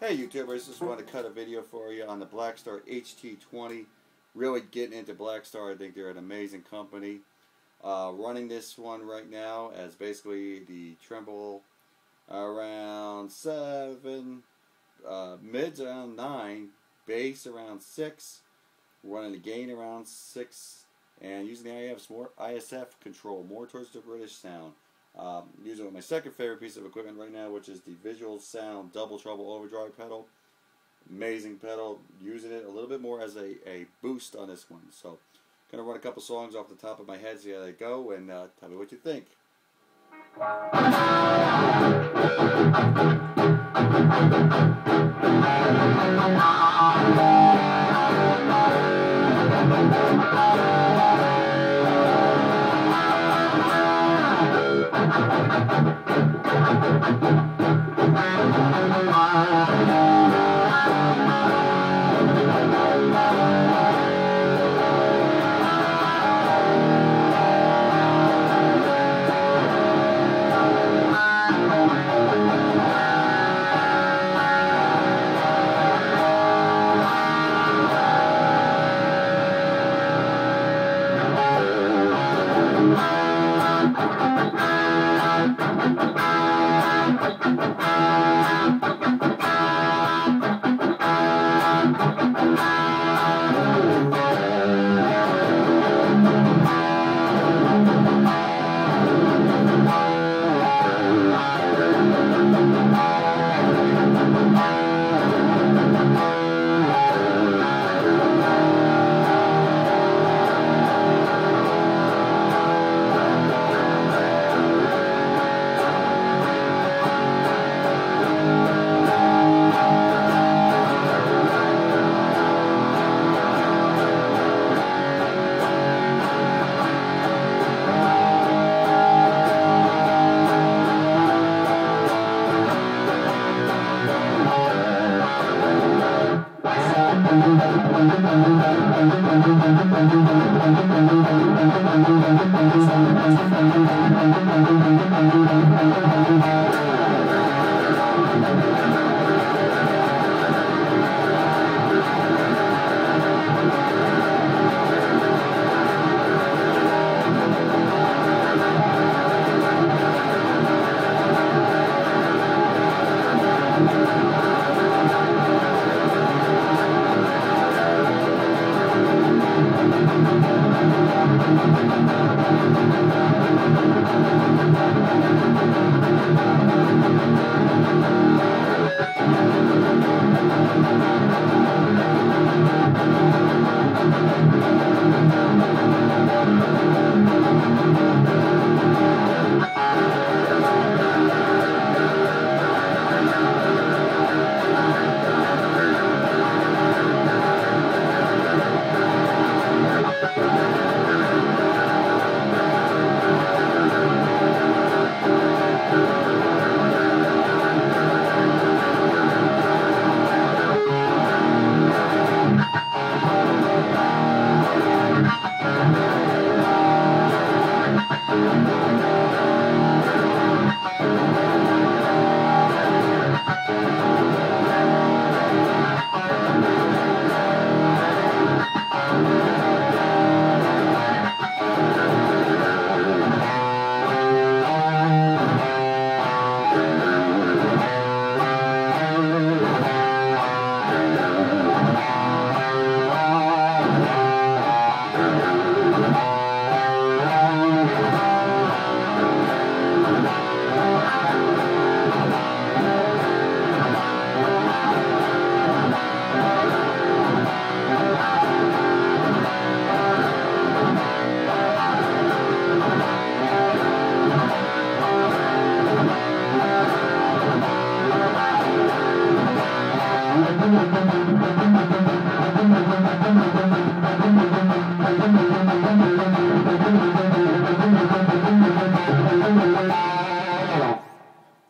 Hey YouTubers, just want to cut a video for you on the Blackstar HT-20. Really getting into Blackstar. I think they're an amazing company. Running this one right now as basically the tremble around 7, mids around 9, bass around 6, running the gain around 6, and using the ISF control more towards the British sound. Using with my second favorite piece of equipment right now, which is the Visual Sound Double Trouble Overdrive pedal. Amazing pedal. Using it a little bit more as a boost on this one. So, going to run a couple songs off the top of my head, see how they go, and tell me what you think.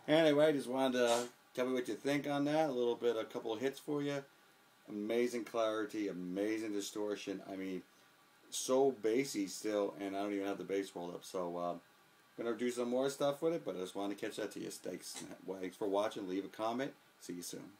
Anyway, just wanted to tell me what you think on that. A little bit, a couple of hits for you. Amazing clarity, amazing distortion. I mean, so bassy still, and I don't even have the bass rolled up. So, I'm going to do some more stuff with it, but I just wanted to catch that to you. Thanks for watching. Leave a comment. See you soon.